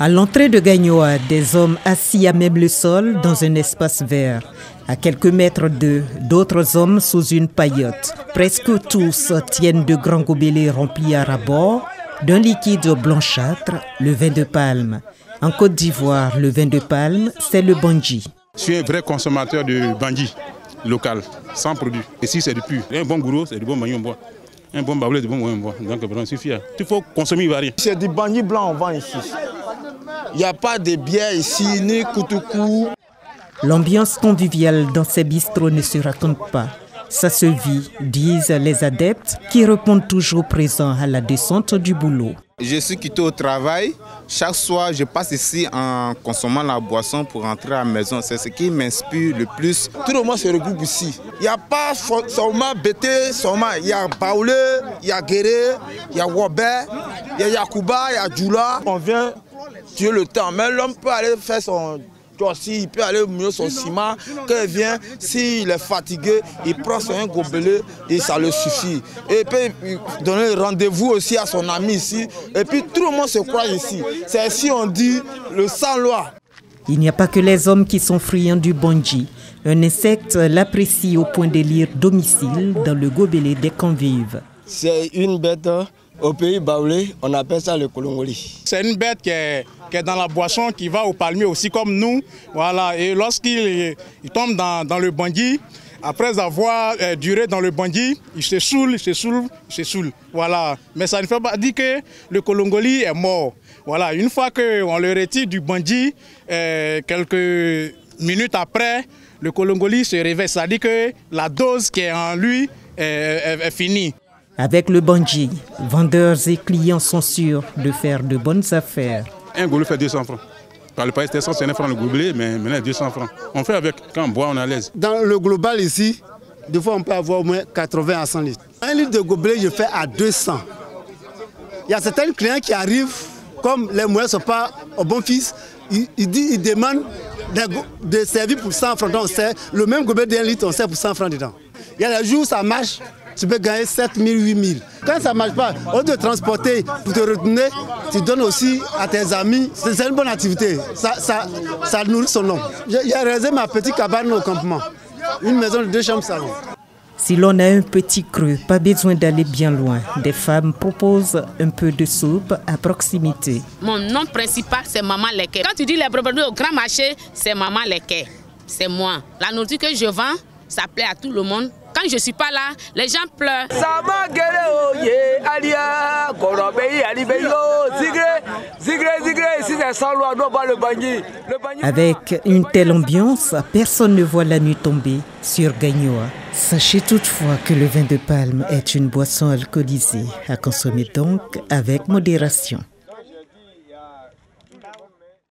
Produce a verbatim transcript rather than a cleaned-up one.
À l'entrée de Gagnoa, des hommes assis à même le sol dans un espace vert. À quelques mètres d'eux, d'autres hommes sous une paillote. Presque tous tiennent de grands gobelets remplis à ras-bord d'un liquide blanchâtre, le vin de palme. En Côte d'Ivoire, le vin de palme, c'est le bandji. Je suis un vrai consommateur de bandji local, sans produit. Ici, c'est du pur. Un bon gourou, c'est du bon bandji, on boit. Un bon baoulé, c'est du bon bandji, on boit. Donc, on est fier. Il faut consommer ivoirien. C'est du bandji blanc, on vend ici. Il n'y a pas de bière ici, ni Koutoukou. L'ambiance conviviale dans ces bistrots ne se raconte pas. Ça se vit, disent les adeptes qui répondent toujours présents à la descente du boulot. Je suis quitté au travail. Chaque soir, je passe ici en consommant la boisson pour rentrer à la maison. C'est ce qui m'inspire le plus. Tout le monde se regroupe ici. Il n'y a pas seulement Bété, seulement. Il y a Baoulé, il y a Guéré, il y a Wobé, il y a Yakuba, il y a Djula. On vient tuer le temps, mais l'homme peut aller faire son... Si il peut aller mieux son ciment, quand il vient, s'il est fatigué, il prend son gobelet et ça le suffit. Et puis donner rendez-vous aussi à son ami ici. Et puis tout le monde se croit ici. C'est ici on dit le sans-loi. Il n'y a pas que les hommes qui sont friands du bandji. Un insecte l'apprécie au point d'élire domicile dans le gobelet des convives. C'est une bête. Au pays Baoulé, on appelle ça le kolongoli. C'est une bête qui est, qui est dans la boisson, qui va au palmier aussi comme nous. Voilà. Et lorsqu'il tombe dans, dans le bandji, après avoir euh, duré dans le bandji, il se saoule, il se saoule, il se saoule. Voilà. Mais ça ne fait pas dire que le kolongoli est mort. Voilà. Une fois qu'on le retire du bandji, euh, quelques minutes après, le kolongoli se réveille. Ça dit que la dose qui est en lui est, est, est finie. Avec le bandji, vendeurs et clients sont sûrs de faire de bonnes affaires. Un gobelet fait deux cents francs. Dans le pays, c'était cent cinquante francs le gobelet, mais maintenant deux cents francs. On fait avec, quand on boit, on est à l'aise. Dans le global ici, des fois on peut avoir au moins quatre-vingts à cent litres. Un litre de gobelet, je fais à deux cents. Il y a certains clients qui arrivent, comme les moyens ne sont pas au bon fils, ils, ils, disent, ils demandent de, de servir pour cent francs. Donc le même gobelet d'un litre, on sert pour cent francs dedans. Il y a des jours où ça marche. Tu peux gagner sept mille, huit mille. Quand ça ne marche pas, au lieu de transporter pour te retourner, tu donnes aussi à tes amis. C'est une bonne activité. Ça, ça, ça nourrit son homme. J'ai réalisé ma petite cabane au campement. Une maison de deux chambres salon. Si l'on a un petit creux, pas besoin d'aller bien loin. Des femmes proposent un peu de soupe à proximité. Mon nom principal, c'est Maman Leké. Quand tu dis les produits au grand marché, c'est Maman Leké. C'est moi. La nourriture que je vends, ça plaît à tout le monde. Quand je ne suis pas là, les gens pleurent. Avec une telle ambiance, personne ne voit la nuit tomber sur Gagnoa. Sachez toutefois que le vin de palme est une boisson alcoolisée, à consommer donc avec modération.